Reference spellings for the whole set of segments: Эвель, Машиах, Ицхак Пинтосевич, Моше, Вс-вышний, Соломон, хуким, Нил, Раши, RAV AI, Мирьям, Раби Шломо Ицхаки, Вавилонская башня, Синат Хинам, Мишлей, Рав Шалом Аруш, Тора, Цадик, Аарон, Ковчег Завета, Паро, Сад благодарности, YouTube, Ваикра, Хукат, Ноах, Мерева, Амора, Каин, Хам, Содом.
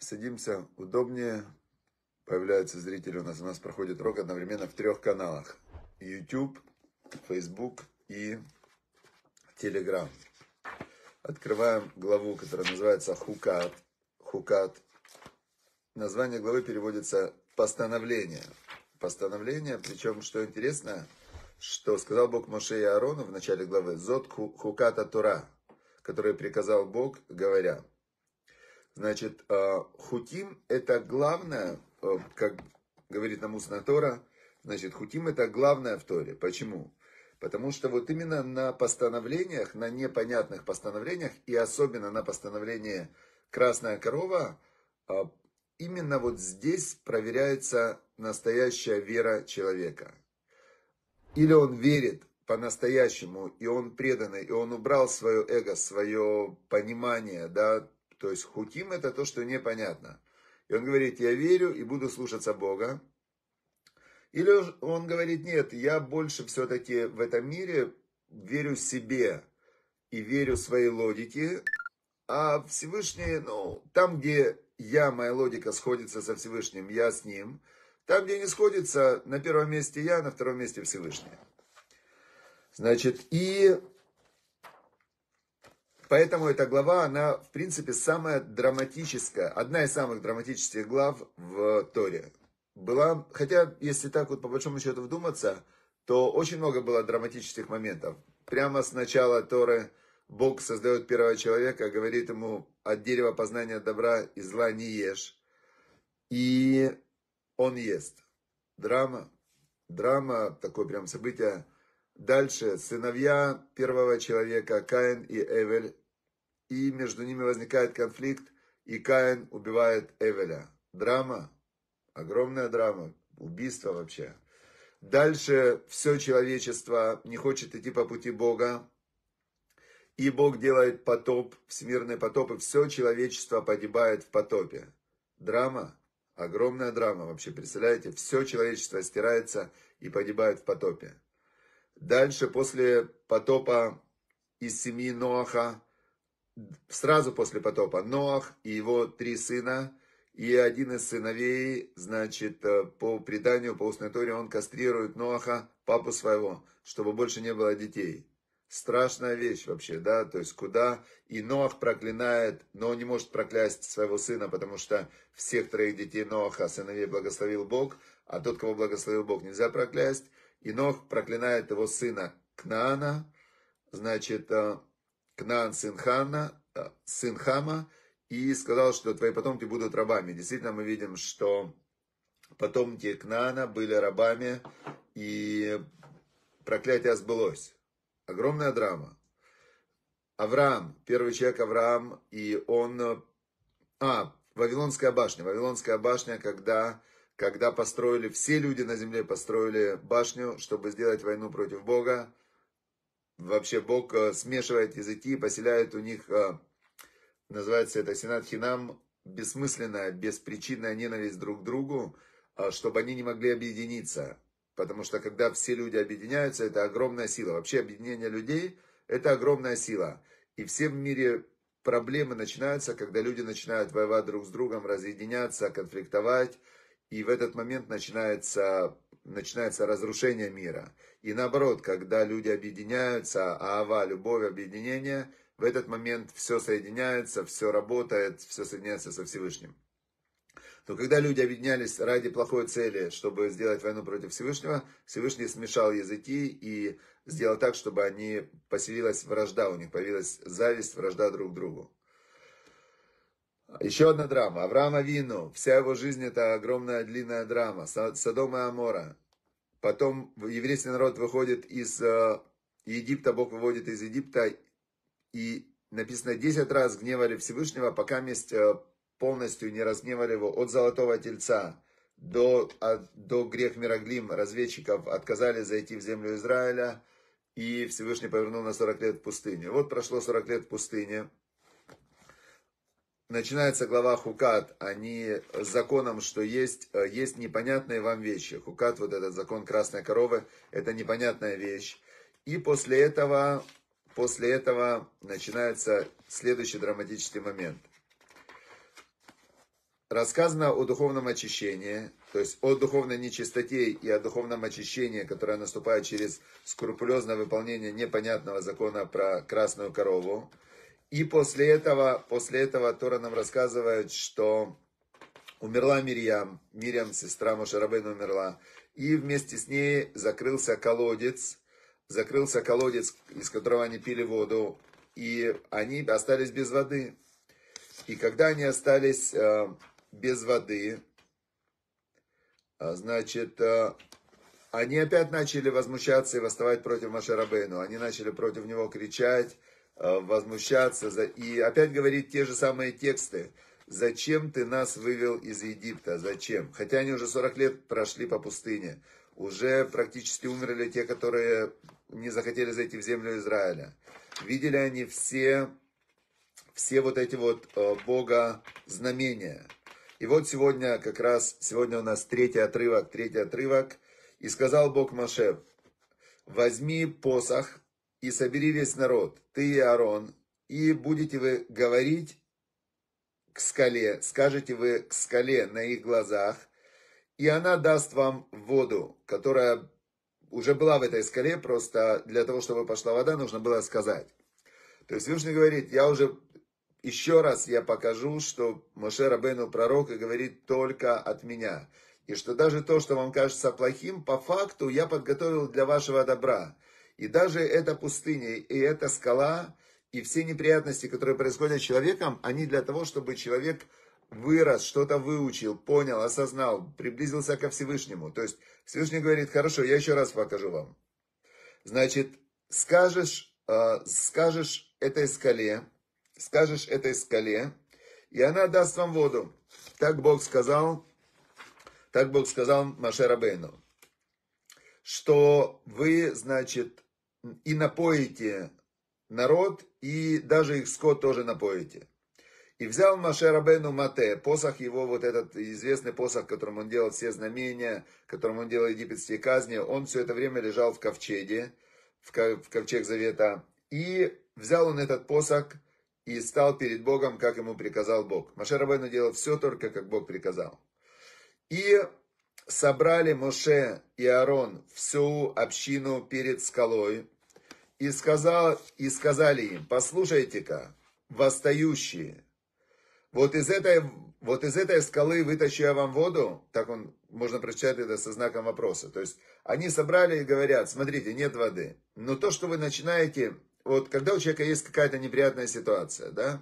Садимся удобнее. Появляются зрители у нас. У нас проходит урок одновременно в 3 каналах. YouTube, Facebook и Telegram. Открываем главу, которая называется Хукат. Хукат. Название главы переводится «Постановление». Постановление, причем, что интересно, что сказал Бог Моше и Аарону в начале главы «Зот хуката Тора», который приказал Бог, говоря. Значит, хуким – это главное, как говорит нам устная Тора, значит, хуким – это главное в Торе. Почему? Потому что вот именно на постановлениях, на непонятных постановлениях, и особенно на постановлении «Красная корова», именно вот здесь проверяется настоящая вера человека. Или он верит по-настоящему, и он преданный, и он убрал свое эго, свое понимание, да, то есть хуким – это то, что непонятно. И он говорит, я верю и буду слушаться Бога. Или он говорит, нет, я больше все-таки в этом мире верю себе и верю своей логике, а Всевышний, ну, там, где я, моя логика сходится со Всевышним, я с ним, там, где не сходится, на первом месте я, на втором месте Всевышний. Значит, и поэтому эта глава, она, в принципе, самая драматическая, одна из самых драматических глав в Торе. Была, хотя, если так вот по большому счету вдуматься, то очень много было драматических моментов. Прямо с начала Торы Бог создает первого человека, говорит ему, от дерева познания добра и зла не ешь. И он ест. Драма, такое прям событие. Дальше, сыновья первого человека, Каин и Эвель. И между ними возникает конфликт, и Каин убивает Эвеля. Драма. Огромная драма, убийство вообще. Дальше все человечество не хочет идти по пути Бога. И Бог делает потоп, всемирный потоп, и все человечество погибает в потопе. Драма, огромная драма вообще, представляете? Все человечество стирается и погибает в потопе. Дальше, после потопа из семьи Ноаха, сразу после потопа, Ноах и его 3 сына. И один из сыновей, значит, по преданию, по устной Торе, он кастрирует Ноаха, папу своего, чтобы больше не было детей. Страшная вещь вообще, да, то есть куда. И Ноах проклинает, но он не может проклясть своего сына, потому что всех 3 детей Ноаха, сыновей, благословил Бог, а тот, кого благословил Бог, нельзя проклясть. И Ноах проклинает его сына Кнаана, значит, Кнаан сын Хама, и сказал, что твои потомки будут рабами. Действительно, мы видим, что потомки Кнаана были рабами, и проклятие сбылось. Огромная драма. Авраам, первый человек Авраам, и он... Вавилонская башня. Вавилонская башня, когда построили, все люди на земле построили башню, чтобы сделать войну против Бога. Вообще Бог смешивает языки, поселяет у них... Называется это Синат Хинам, бессмысленная, беспричинная ненависть друг к другу, чтобы они не могли объединиться. Потому что когда все люди объединяются, это огромная сила. Вообще объединение людей – это огромная сила. И все в мире проблемы начинаются, когда люди начинают воевать друг с другом, разъединяться, конфликтовать. И в этот момент начинается разрушение мира. И наоборот, когда люди объединяются, аава, любовь, объединение – в этот момент все соединяется, все работает, все соединяется со Всевышним. Но когда люди объединялись ради плохой цели, чтобы сделать войну против Всевышнего, Всевышний смешал языки и сделал так, чтобы они поселилась вражда, у них появилась зависть, вражда друг к другу. Еще одна драма. Авраам Авину. Вся его жизнь это огромная длинная драма. Содом и Амора. Потом еврейский народ выходит из Египта, Бог выводит из Египта. И написано, 10 раз гневали Всевышнего, пока месть полностью не разгневали его. От Золотого Тельца до грех Мироглим разведчиков отказались зайти в землю Израиля. И Всевышний повернул на 40 лет в пустыне. Вот прошло 40 лет в пустыне. Начинается глава Хукат. Они с законом, что есть непонятные вам вещи. Хукат, вот этот закон красной коровы, это непонятная вещь. И после этого... После этого начинается следующий драматический момент. Рассказано о духовном очищении, то есть о духовной нечистоте и о духовном очищении, которое наступает через скрупулезное выполнение непонятного закона про красную корову. И после этого Тора нам рассказывает, что умерла Мирьям, сестра Моше Рабейну умерла, и вместе с ней закрылся колодец, из которого они пили воду, и они остались без воды. И когда они остались без воды, значит, они опять начали возмущаться и восставать против Моше Рабейну. Они начали против него кричать, возмущаться и опять говорить те же самые тексты. «Зачем ты нас вывел из Египта? Зачем?» Хотя они уже 40 лет прошли по пустыне. Уже практически умерли те, которые не захотели зайти в землю Израиля. Видели они все вот эти вот Бога знамения. И вот сегодня, как раз, сегодня у нас третий отрывок. «И сказал Бог Моше: возьми посох и собери весь народ, ты и Аарон, и будете вы говорить к скале, скажете вы к скале на их глазах, и она даст вам воду», которая уже была в этой скале, просто для того, чтобы пошла вода, нужно было сказать. То есть Всевышний говорит, еще раз я покажу, что Моше Рабейну пророк и говорит только от меня. И что даже то, что вам кажется плохим, по факту я подготовил для вашего добра. И даже эта пустыня, и эта скала, и все неприятности, которые происходят с человеком, они для того, чтобы человек вырос, что-то выучил, понял, осознал, приблизился ко Всевышнему. То есть Всевышний говорит: хорошо, я еще раз покажу вам. Значит, скажешь этой скале, и она даст вам воду. Так Бог сказал Моше Рабейну, что вы, значит, и напоите народ, и даже их скот тоже напоите. И взял Моше Рабейну мате, посох его, вот этот известный посох, которым он делал все знамения, которым он делал египетские казни, он все это время лежал в ковчеге, в ковчег Завета, и взял он этот посох и стал перед Богом, как ему приказал Бог. Моше Рабейну делал все только, как Бог приказал. И собрали Моше и Аарон всю общину перед скалой, и сказали им: послушайте-ка, восстающие, вот из этой скалы вытащу я вам воду. Так он, можно прочитать это со знаком вопроса. То есть они собрали и говорят: смотрите, нет воды. Но то, что вы начинаете, вот когда у человека есть какая-то неприятная ситуация, да,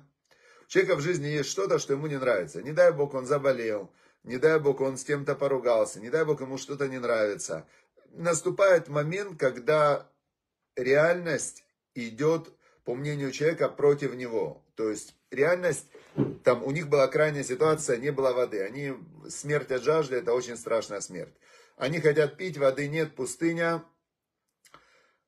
у человека в жизни есть что-то, что ему не нравится. Не дай Бог, он заболел, не дай Бог, он с кем-то поругался, не дай Бог, ему что-то не нравится. Наступает момент, когда реальность идет, по мнению человека, против него. То есть реальность, там у них была крайняя ситуация, не было воды. Они, смерть от жажды, это очень страшная смерть. Они хотят пить, воды нет, пустыня.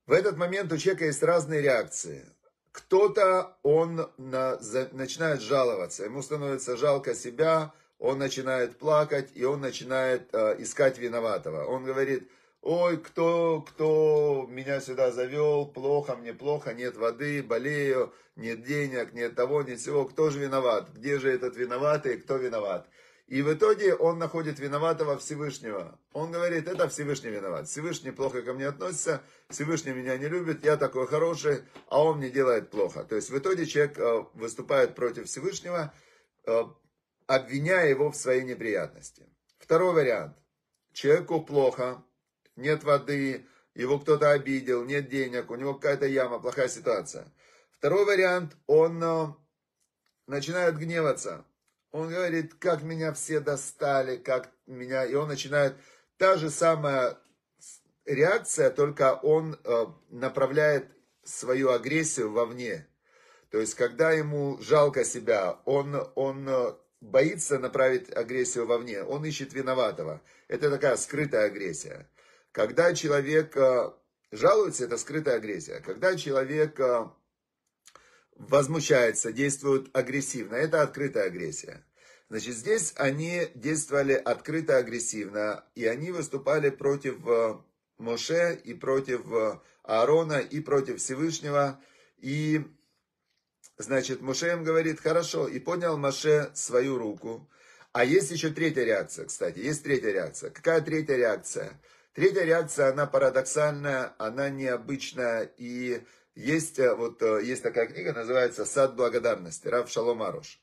В этот момент у человека есть разные реакции. Кто-то, он начинает жаловаться, ему становится жалко себя, он начинает плакать, и он начинает искать виноватого. Он говорит: ой, кто меня сюда завел, плохо мне, плохо, нет воды, болею, нет денег, нет того, нет всего, кто же виноват, где же этот виноватый, кто виноват. И в итоге он находит виноватого Всевышнего. Он говорит: это Всевышний виноват, Всевышний плохо ко мне относится, Всевышний меня не любит, я такой хороший, а он мне делает плохо. То есть в итоге человек выступает против Всевышнего, обвиняя его в своей неприятности. Второй вариант. Человеку плохо, нет воды, его кто-то обидел, нет денег, у него какая-то яма, плохая ситуация. Второй вариант. Он начинает гневаться. Он говорит: как меня все достали, как меня... И он начинает... Та же самая реакция, только он направляет свою агрессию вовне. То есть, когда ему жалко себя, он боится направить агрессию вовне, он ищет виноватого. Это такая скрытая агрессия. Когда человек жалуется, это скрытая агрессия. Когда человек возмущается, действует агрессивно, это открытая агрессия. Значит, здесь они действовали открыто агрессивно, и они выступали против Моше, и против Аарона, и против Всевышнего. И, значит, Моше им говорит, хорошо, и поднял Моше свою руку. А есть еще третья реакция, кстати, есть третья реакция. Какая третья реакция? Третья реакция, она парадоксальная, она необычная. И есть, вот, есть такая книга, называется «Сад благодарности», Рав Шалом Аруш.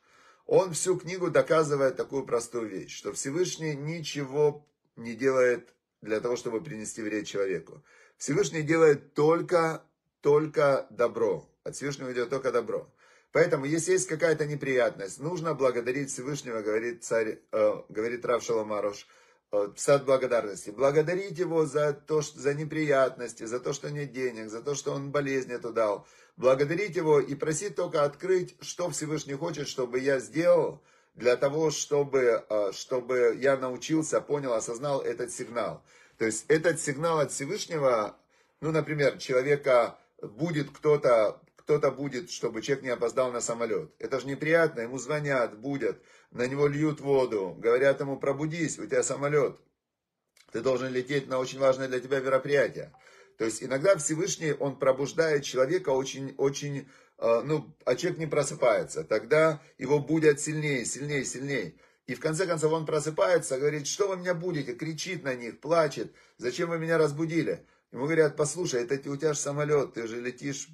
Он всю книгу доказывает такую простую вещь, что Всевышний ничего не делает для того, чтобы принести вред человеку. Всевышний делает только добро. От Всевышнего идет только добро. Поэтому, если есть какая-то неприятность, нужно благодарить Всевышнего, говорит Рав Шалом Аруш, сад благодарности. Благодарить его за то, что, за неприятности, за то, что нет денег, за то, что он болезнь эту дал. Благодарить его и просить только открыть, что Всевышний хочет, чтобы я сделал, для того, чтобы я научился, понял, осознал этот сигнал. То есть этот сигнал от Всевышнего, ну, например, человека будет кто-то будет, чтобы человек не опоздал на самолет. Это же неприятно, ему звонят, будят, на него льют воду, говорят ему, пробудись, у тебя самолет, ты должен лететь на очень важное для тебя мероприятие. То есть иногда Всевышний, он пробуждает человека очень, ну, а человек не просыпается, тогда его будят сильнее. И в конце концов он просыпается, говорит, что вы меня будите, кричит на них, плачет, зачем вы меня разбудили? Ему говорят, послушай, это у тебя же самолет, ты же летишь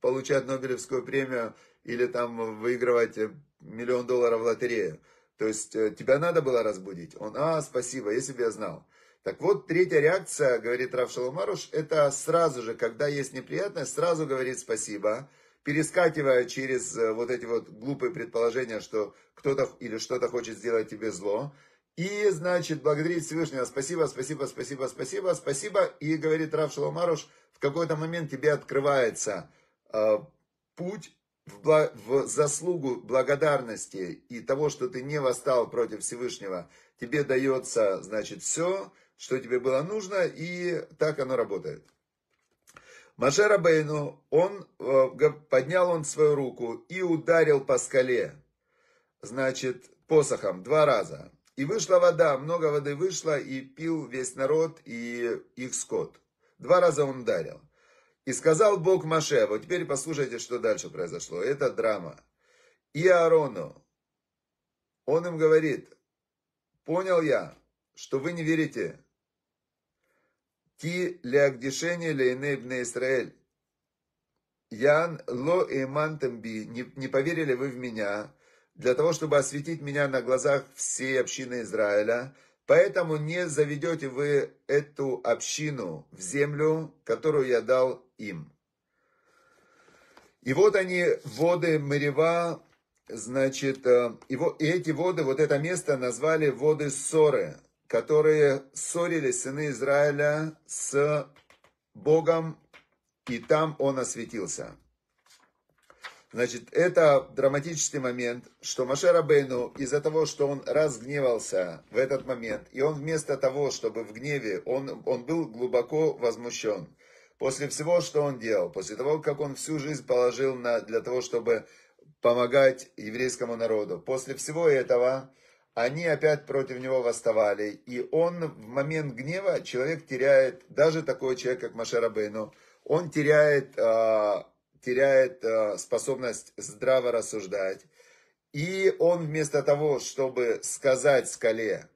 получать Нобелевскую премию или там выигрывать $1 миллион в лотерею. То есть тебя надо было разбудить. Он, спасибо, если бы я знал. Так вот, третья реакция, говорит Рав Шалом Аруш, это сразу же, когда есть неприятность, сразу говорит спасибо, перескакивая через вот эти вот глупые предположения, что кто-то или что-то хочет сделать тебе зло. И, значит, благодарить Всевышнего, спасибо. И, говорит Рав Шалом Аруш, в какой-то момент тебе открывается путь в заслугу благодарности и того, что ты не восстал против Всевышнего. Тебе дается, значит, все, что тебе было нужно, и так оно работает. Моше Рабейну, поднял свою руку и ударил по скале, значит, посохом 2 раза. И вышла вода, много воды вышло, и пил весь народ и их скот. 2 раза он ударил. И сказал Бог Моше, вот теперь послушайте, что дальше произошло. Это драма. И Аарону, он им говорит, понял я, что вы не верите. Ти лягдишени лейнебне Исраэль. Ян ло эмантамби, не поверили вы в меня, для того, чтобы осветить меня на глазах всей общины Израиля. Поэтому не заведете вы эту общину в землю, которую я дал им. И вот они, воды Мерева, значит, и эти воды, вот это место назвали воды ссоры, которые ссорились сыны Израиля с Богом, и там он осветился. Значит, это драматический момент, что Моше Рабейну из-за того, что он разгневался в этот момент, и он вместо того, чтобы в гневе, он был глубоко возмущен. После всего, что он делал, после того, как он всю жизнь положил для того, чтобы помогать еврейскому народу, после всего этого они опять против него восставали. И он в момент гнева, человек теряет, даже такой человек, как Моше Рабейну, он теряет способность здраво рассуждать. И он вместо того, чтобы сказать скале,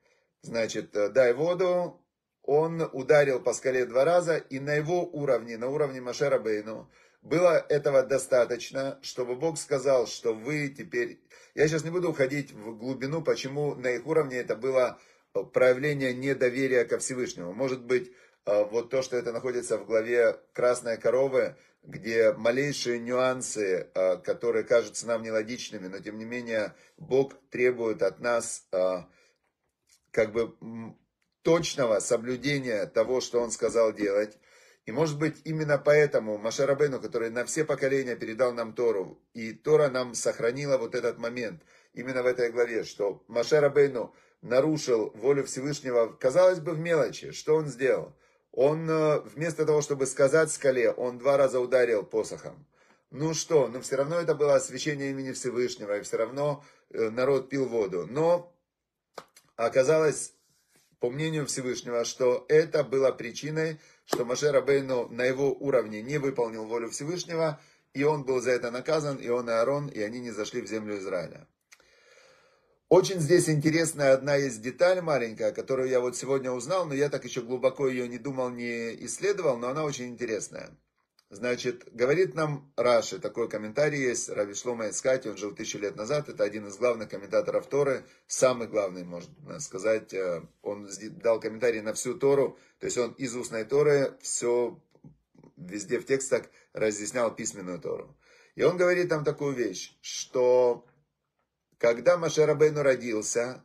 значит, дай воду, он ударил по скале 2 раза, и на уровне Моше Рабейну, было этого достаточно, чтобы Бог сказал, что вы теперь... Я сейчас не буду уходить в глубину, почему на их уровне это было проявление недоверия ко Всевышнему. Может быть, вот то, что это находится в главе «Красной коровы», где малейшие нюансы, которые кажутся нам нелогичными, но тем не менее Бог требует от нас как бы точного соблюдения того, что Он сказал делать. И может быть именно поэтому Моше Рабейну, который на все поколения передал нам Тору, и Тора нам сохранила вот этот момент, именно в этой главе, что Моше Рабейну нарушил волю Всевышнего, казалось бы, в мелочи. Что он сделал? Он вместо того, чтобы сказать скале, он 2 раза ударил посохом. Ну что, но все равно это было освящение имени Всевышнего, и все равно народ пил воду. Но оказалось, по мнению Всевышнего, что это было причиной, что Моше Рабейну на его уровне не выполнил волю Всевышнего, и он был за это наказан, и он, и Аарон, и они не зашли в землю Израиля. Очень здесь интересная одна есть деталь маленькая, которую я вот сегодня узнал, но я так еще глубоко ее не думал, не исследовал, но она очень интересная. Значит, говорит нам Раши, такой комментарий есть, Раби Шломо Ицхаки, он жил 1000 лет назад, это один из главных комментаторов Торы, самый главный, можно сказать, он дал комментарий на всю Тору, то есть он из устной Торы все, везде в текстах разъяснял письменную Тору. И он говорит там такую вещь, что когда Моше Рабейну родился,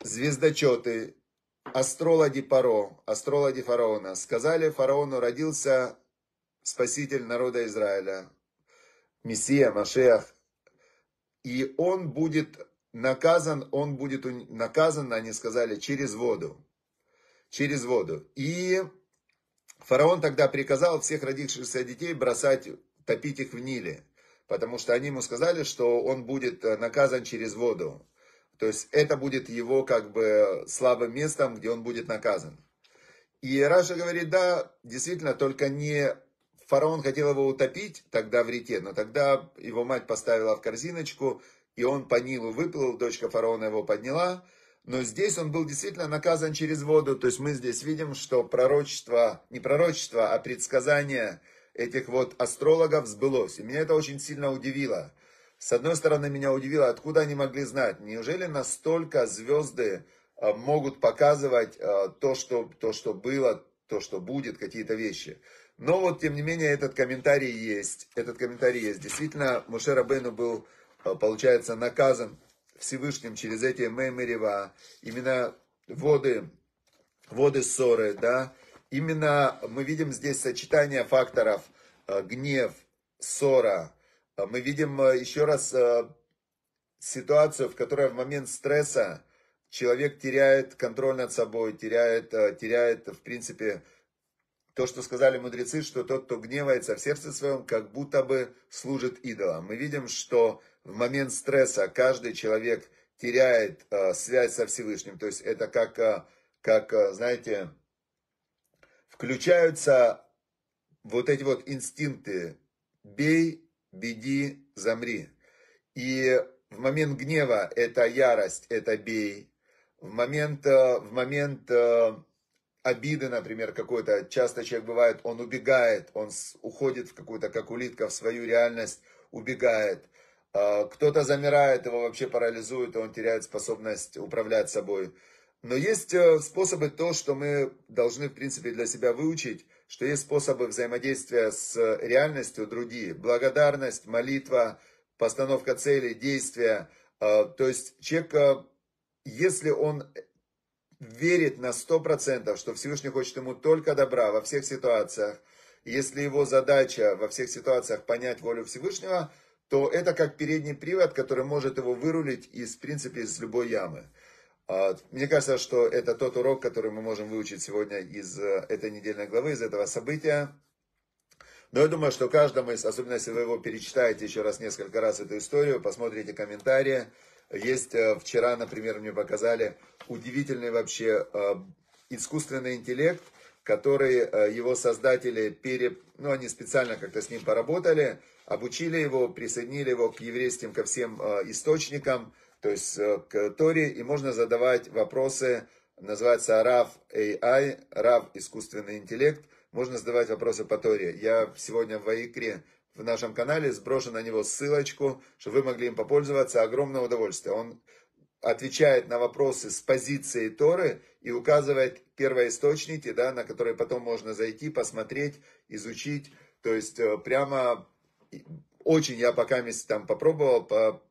звездочеты, астрологи Паро, астрологи фараона, сказали фараону: родился спаситель народа Израиля, Мессия, Машиах, и он будет наказан, они сказали, через воду. Через воду. И фараон тогда приказал всех родившихся детей бросать, топить их в Ниле, потому что они ему сказали, что он будет наказан через воду. То есть это будет его как бы слабым местом, где он будет наказан. И Раша говорит, да, действительно, только не фараон хотел его утопить тогда в реке, но тогда его мать поставила в корзиночку, и он по Нилу выплыл, дочка фараона его подняла. Но здесь он был действительно наказан через воду. То есть мы здесь видим, что пророчество, не пророчество, а предсказание этих вот астрологов сбылось. И меня это очень сильно удивило. С одной стороны, меня удивило, откуда они могли знать, неужели настолько звезды могут показывать то, что было, то, что будет, какие-то вещи. Но вот, тем не менее, этот комментарий есть. Действительно, Моше Рабейну был, получается, наказан Всевышним через эти Мерева, именно воды ссоры, да. Именно мы видим здесь сочетание факторов гнев, ссора. Мы видим еще раз ситуацию, в которой в момент стресса человек теряет контроль над собой, теряет, в принципе, то, что сказали мудрецы, что тот, кто гневается в сердце своем, как будто бы служит идолам. Мы видим, что в момент стресса каждый человек теряет связь со Всевышним. То есть это как, знаете, включаются вот эти вот инстинкты «бей», «беди», «замри». И в момент гнева это ярость, это «бей». В момент обиды, например, какой-то, часто человек бывает, он убегает, он уходит в какую-то, как улитка, в свою реальность, убегает. Кто-то замирает, его вообще парализует, он теряет способность управлять собой. Но есть способы, то, что мы должны, в принципе, для себя выучить, что есть способы взаимодействия с реальностью другие. Благодарность, молитва, постановка целей, действия. То есть человек, если он верит на 100%, что Всевышний хочет ему только добра во всех ситуациях, если его задача во всех ситуациях понять волю Всевышнего, то это как передний привод, который может его вырулить из, в принципе, из любой ямы. Мне кажется, что это тот урок, который мы можем выучить сегодня из этой недельной главы, из этого события. Но я думаю, что каждому, особенно если вы его перечитаете еще раз несколько раз эту историю, посмотрите комментарии. Есть вчера, например, мне показали удивительный вообще искусственный интеллект, который его создатели, они специально как-то с ним поработали, обучили его, присоединили его к еврейским, ко всем источникам, то есть к Торе, и можно задавать вопросы, называется RAV AI, RAV искусственный интеллект, можно задавать вопросы по Торе. Я сегодня в Ваикре, в нашем канале, сброшу на него ссылочку, чтобы вы могли им попользоваться, огромное удовольствие. Он отвечает на вопросы с позиции Торы и указывает первоисточники, да, на которые потом можно зайти, посмотреть, изучить, то есть прямо... Очень я пока там попробовал,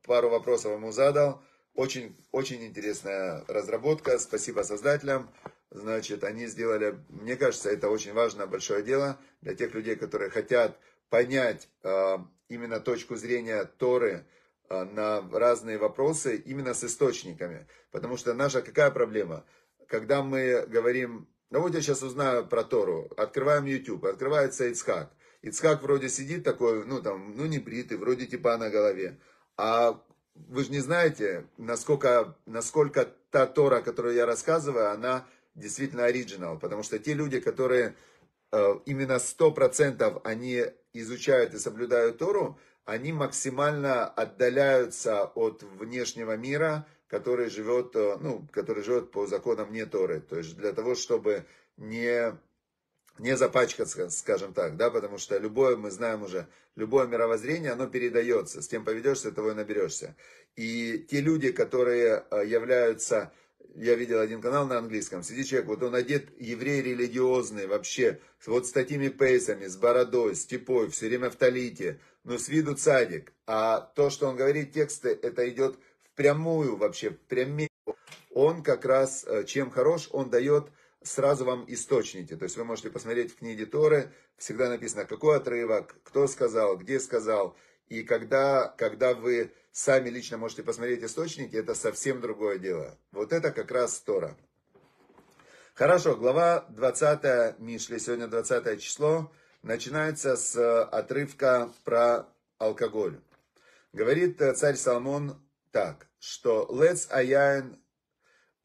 пару вопросов ему задал. Очень, очень интересная разработка. Спасибо создателям. Значит, они сделали, мне кажется, это очень важное, большое дело для тех людей, которые хотят понять именно точку зрения Торы на разные вопросы, именно с источниками. Потому что наша какая проблема? Когда мы говорим, ну вот я сейчас узнаю про Тору, открываем YouTube, открывается Ицхак. Ицхак вроде сидит такой, не бритый, вроде типа на голове. А вы же не знаете, насколько та Тора, которую я рассказываю, она действительно оригинал. Потому что те люди, которые именно 100% они изучают и соблюдают Тору, они максимально отдаляются от внешнего мира, который живет, по законам не Торы. То есть для того, чтобы не запачкаться, скажем так, да, потому что любое мировоззрение, оно передается, с кем поведешься, того и наберешься. И те люди, которые являются, я видел один канал на английском, сидит человек, вот он одет еврей религиозный вообще, вот с такими пейсами, с бородой, с типой, все время в талите, но с виду цадик, а то, что он говорит, тексты, это идет впрямую вообще, прямее. Он как раз, чем хорош, он дает сразу вам источники. То есть вы можете посмотреть в книге Торы, всегда написано, какой отрывок, кто сказал, где сказал. И когда вы сами лично можете посмотреть источники, это совсем другое дело. Вот это как раз Тора. Хорошо, глава 20 Мишлей, сегодня 20 число, начинается с отрывка про алкоголь. Говорит царь Соломон так, что «Лец аяйн»,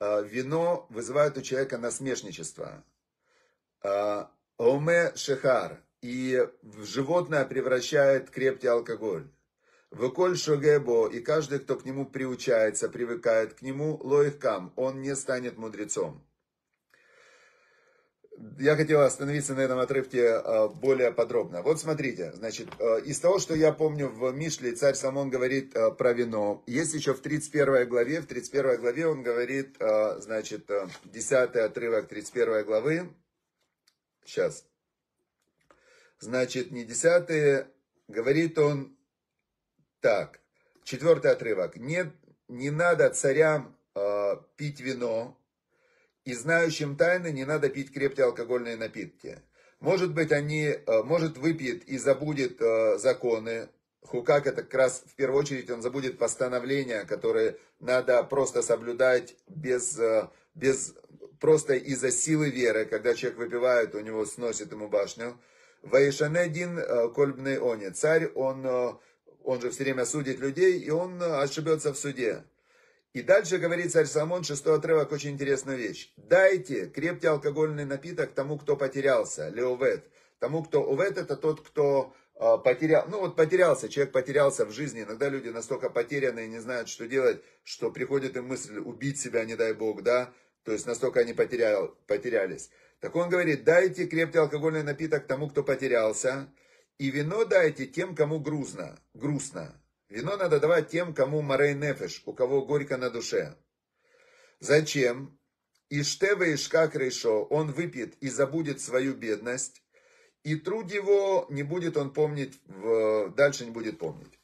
вино вызывает у человека насмешничество. Оме шехар. И в животное превращает крепкий алкоголь. Выколь шогебо. И каждый, кто к нему приучается, привыкает к нему, лоихкам. Он не станет мудрецом. Я хотел остановиться на этом отрывке более подробно. Вот смотрите, значит, из того, что я помню в Мишле, царь Соломон говорит про вино. Есть еще в 31 главе, он говорит, значит, 10 отрывок 31 главы. Сейчас. Значит, не 10, говорит он так, 4 отрывок. Нет, не надо царям пить вино. И знающим тайны не надо пить крепкие алкогольные напитки. Может быть, может выпьет и забудет законы. Хукак, это как раз в первую очередь он забудет постановления, которые надо просто соблюдать просто из-за силы веры. Когда человек выпивает, у него сносит ему башню. Ваишанедин кольбный они. Царь, он же все время судит людей, и он ошибется в суде. И дальше говорит царь Соломон, 6 отрывок, очень интересную вещь. «Дайте крепкий алкогольный напиток тому, кто потерялся, леовет». Тому, кто овет, это тот, кто потерял. Ну вот потерялся, человек потерялся в жизни. Иногда люди настолько потеряны и не знают, что делать, что приходит им мысль убить себя, не дай бог, да? То есть настолько они потерялись. Так он говорит, «Дайте крепкий алкогольный напиток тому, кто потерялся, и вино дайте тем, кому грустно». Вино надо давать тем, кому морей нефеш, у кого горько на душе. Зачем? Иштеве ишкак решо, он выпьет и забудет свою бедность, и труд его не будет он помнить, дальше не будет помнить.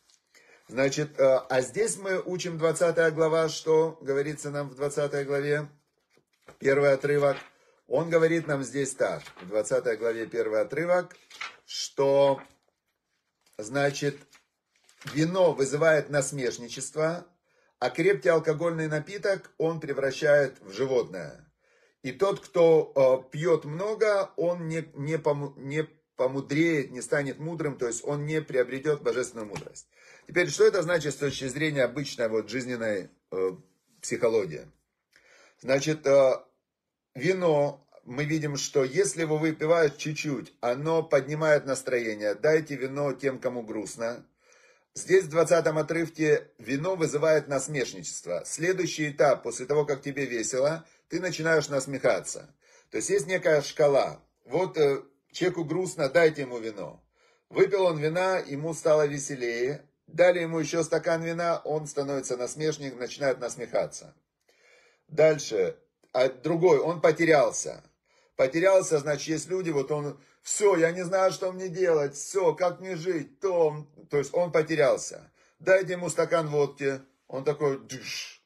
Значит, а здесь мы учим 20 глава, что говорится нам в 20 главе, первый отрывок. Он говорит нам здесь так, в 20 главе первый отрывок, что, значит, вино вызывает насмешничество, а крепкий алкогольный напиток он превращает в животное. И тот, кто пьет много, он не помудреет, не станет мудрым, то есть он не приобретет божественную мудрость. Теперь, что это значит с точки зрения обычной жизненной психологии? Значит, вино, мы видим, что если его выпивают чуть-чуть, оно поднимает настроение. Дайте вино тем, кому грустно. Здесь в 20 отрывке вино вызывает насмешничество. Следующий этап, после того, как тебе весело, ты начинаешь насмехаться. То есть есть некая шкала. Вот человеку грустно, дайте ему вино. Выпил он вина, ему стало веселее. Дали ему еще стакан вина, он становится насмешник, начинает насмехаться. Дальше. А другой, он потерялся. Потерялся, значит, есть люди, вот он, все, я не знаю, что мне делать, все, как мне жить, то есть он потерялся. Дайте ему стакан водки, он такой, дыш,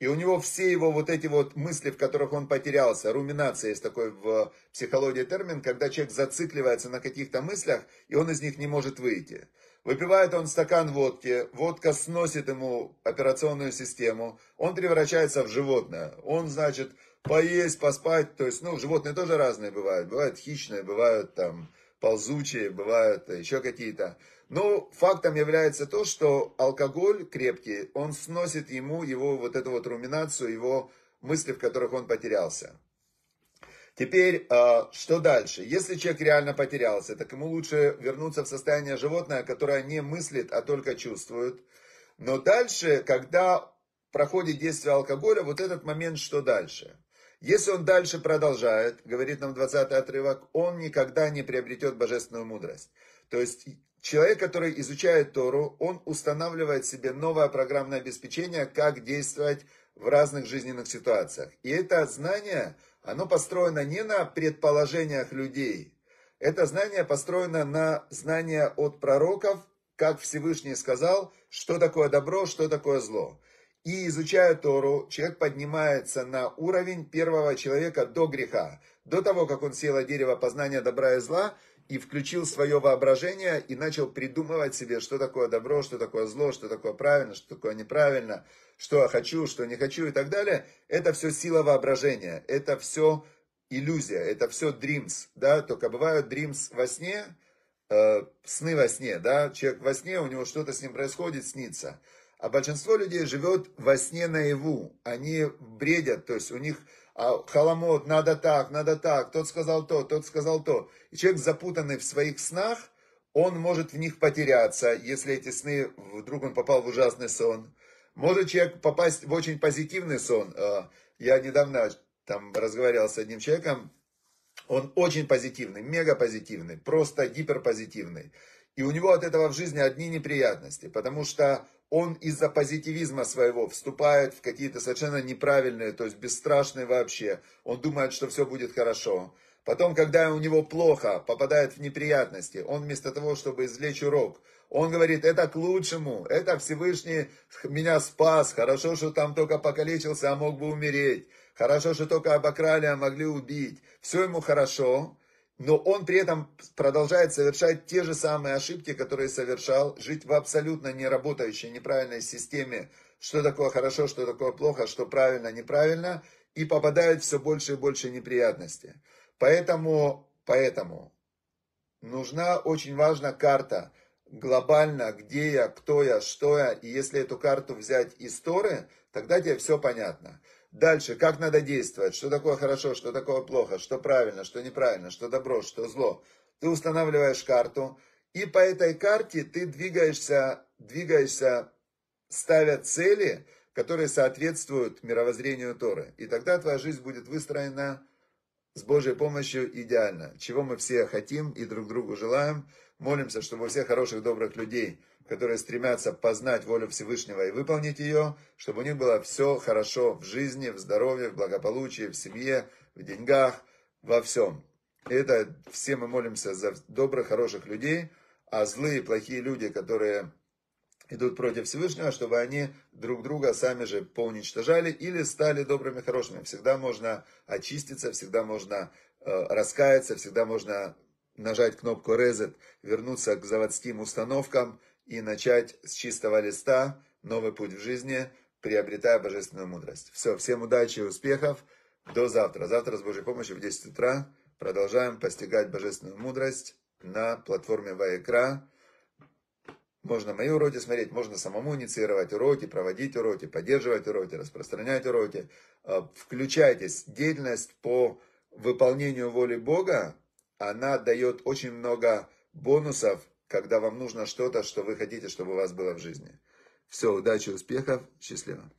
и у него все его вот эти вот мысли, в которых он потерялся, руминация есть такой в психологии термин, когда человек зацикливается на каких-то мыслях, и он из них не может выйти. Выпивает он стакан водки, водка сносит ему операционную систему, он превращается в животное, он, значит, поесть, поспать, то есть, животные тоже разные бывают. Бывают хищные, бывают там ползучие, бывают еще какие-то. Но фактом является то, что алкоголь крепкий, он сносит ему его вот эту вот руминацию, его мысли, в которых он потерялся. Теперь, что дальше? Если человек реально потерялся, так ему лучше вернуться в состояние животное, которое не мыслит, а только чувствует. Но дальше, когда проходит действие алкоголя, вот этот момент, что дальше? Если он дальше продолжает, говорит нам 20-й отрывок, он никогда не приобретет божественную мудрость. То есть, человек, который изучает Тору, он устанавливает себе новое программное обеспечение, как действовать в разных жизненных ситуациях. И это знание... Оно построено не на предположениях людей. Это знание построено на знания от пророков, как Всевышний сказал, что такое добро, что такое зло. И изучая Тору, человек поднимается на уровень первого человека до греха. До того, как он сел от дерева познания добра и зла и включил свое воображение и начал придумывать себе, что такое добро, что такое зло, что такое правильно, что такое неправильно. Что я хочу, что не хочу и так далее, это все сила воображения, это все иллюзия, это все dreams, да, только бывают dreams во сне, сны во сне, да, человек во сне, у него что-то с ним происходит, снится, а большинство людей живет во сне наяву, они бредят, то есть у них халамот, надо так, тот сказал то, и человек запутанный в своих снах, он может в них потеряться, если эти сны, вдруг он попал в ужасный сон. Может человек попасть в очень позитивный сон. Я недавно там разговаривал с одним человеком. Он очень позитивный, мега позитивный, просто гиперпозитивный. И у него от этого в жизни одни неприятности. Потому что он из-за позитивизма своего вступает в какие-то совершенно неправильные, то есть бесстрашные вообще. Он думает, что все будет хорошо. Потом, когда у него плохо, попадает в неприятности, он вместо того, чтобы извлечь урок, он говорит, это к лучшему, это Всевышний меня спас, хорошо, что там только покалечился, а мог бы умереть, хорошо, что только обокрали, а могли убить, все ему хорошо, но он при этом продолжает совершать те же самые ошибки, которые совершал, жить в абсолютно неработающей, неправильной системе, что такое хорошо, что такое плохо, что правильно, неправильно, и попадает все больше и больше неприятностей. Поэтому нужна очень важна карта, глобально, где я, кто я, что я, и если эту карту взять из Торы, тогда тебе все понятно. Дальше, как надо действовать, что такое хорошо, что такое плохо, что правильно, что неправильно, что добро, что зло. Ты устанавливаешь карту, и по этой карте ты двигаешься, ставя цели, которые соответствуют мировоззрению Торы. И тогда твоя жизнь будет выстроена с Божьей помощью идеально, чего мы все хотим и друг другу желаем. Молимся, чтобы у всех хороших, добрых людей, которые стремятся познать волю Всевышнего и выполнить ее, чтобы у них было все хорошо в жизни, в здоровье, в благополучии, в семье, в деньгах, во всем. Это все мы молимся за добрых, хороших людей, а злые, плохие люди, которые идут против Всевышнего, чтобы они друг друга сами же поуничтожали или стали добрыми, хорошими. Всегда можно очиститься, всегда можно раскаяться, всегда можно нажать кнопку «Reset», вернуться к заводским установкам и начать с чистого листа новый путь в жизни, приобретая божественную мудрость. Все, всем удачи и успехов. До завтра. Завтра с Божьей помощью в 10 утра продолжаем постигать божественную мудрость на платформе Ваикра. Можно мои уроки смотреть, можно самому инициировать уроки, проводить уроки, поддерживать уроки, распространять уроки. Включайтесь. Деятельность по выполнению воли Бога, она дает очень много бонусов, когда вам нужно что-то, что вы хотите, чтобы у вас было в жизни. Все, удачи, успехов, счастливо.